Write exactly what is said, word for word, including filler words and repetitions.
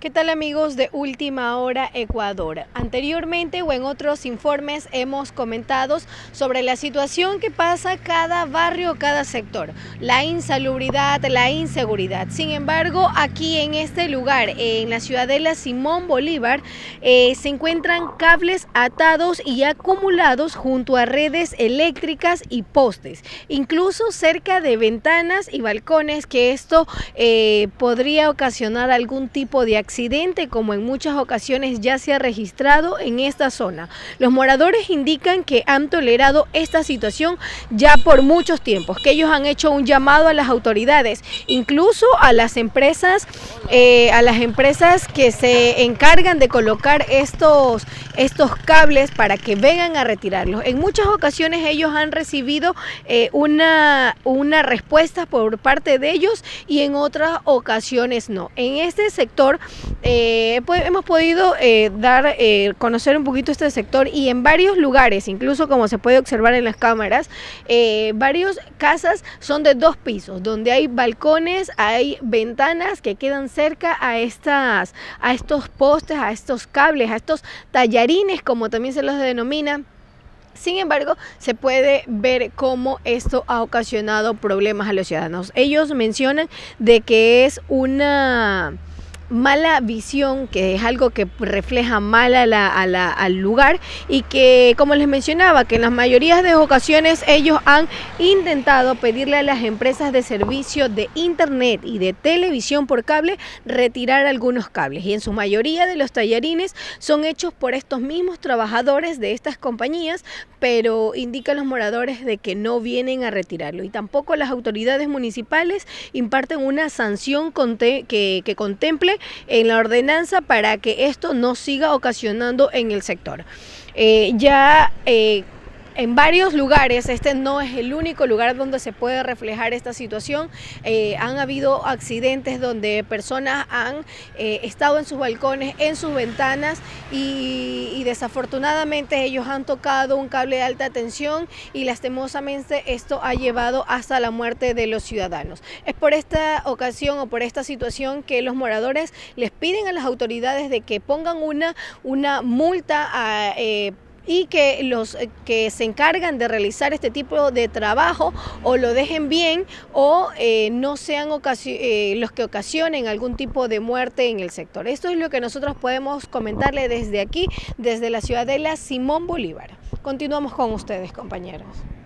¿Qué tal, amigos de Última Hora Ecuador? Anteriormente o en otros informes hemos comentado sobre la situación que pasa cada barrio, cada sector, la insalubridad, la inseguridad. Sin embargo, aquí en este lugar, en la ciudadela Simón Bolívar, eh, se encuentran cables atados y acumulados junto a redes eléctricas y postes, incluso cerca de ventanas y balcones, que esto eh, podría ocasionar algún tipo de accidente. accidente como en muchas ocasiones ya se ha registrado en esta zona. Los moradores indican que han tolerado esta situación ya por muchos tiempos, que ellos han hecho un llamado a las autoridades, incluso a las empresas, eh, a las empresas que se encargan de colocar estos, estos cables para que vengan a retirarlos. En muchas ocasiones ellos han recibido eh, una, una respuesta por parte de ellos y en otras ocasiones no. En este sector Eh, pues hemos podido eh, dar eh, conocer un poquito este sector, y en varios lugares, incluso como se puede observar en las cámaras, eh, varias casas son de dos pisos, donde hay balcones, hay ventanas que quedan cerca a, estas, a estos postes, a estos cables, a estos tallarines, como también se los denomina. Sin embargo, se puede ver cómo esto ha ocasionado problemas a los ciudadanos. Ellos mencionan de que es una mala visión, que es algo que refleja mal a la, a la, al lugar, y que, como les mencionaba, que en las mayorías de ocasiones ellos han intentado pedirle a las empresas de servicio de internet y de televisión por cable retirar algunos cables, y en su mayoría de los tallarines son hechos por estos mismos trabajadores de estas compañías, pero indican los moradores de que no vienen a retirarlo, y tampoco las autoridades municipales imparten una sanción conte- que, que contemple en la ordenanza para que esto no siga ocasionando en el sector. Eh, ya eh, en varios lugares, este no es el único lugar donde se puede reflejar esta situación, eh, han habido accidentes donde personas han eh, estado en sus balcones, en sus ventanas, y, y desafortunadamente ellos han tocado un cable de alta tensión, y lastimosamente esto ha llevado hasta la muerte de los ciudadanos. Es por esta ocasión o por esta situación que los moradores les piden a las autoridades de que pongan una, una multa a eh, y que los que se encargan de realizar este tipo de trabajo o lo dejen bien, o eh, no sean eh, los que ocasionen algún tipo de muerte en el sector. Esto es lo que nosotros podemos comentarle desde aquí, desde la ciudadela Simón Bolívar. Continuamos con ustedes, compañeros.